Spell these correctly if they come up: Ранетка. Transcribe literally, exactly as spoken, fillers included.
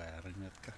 другая ранетка.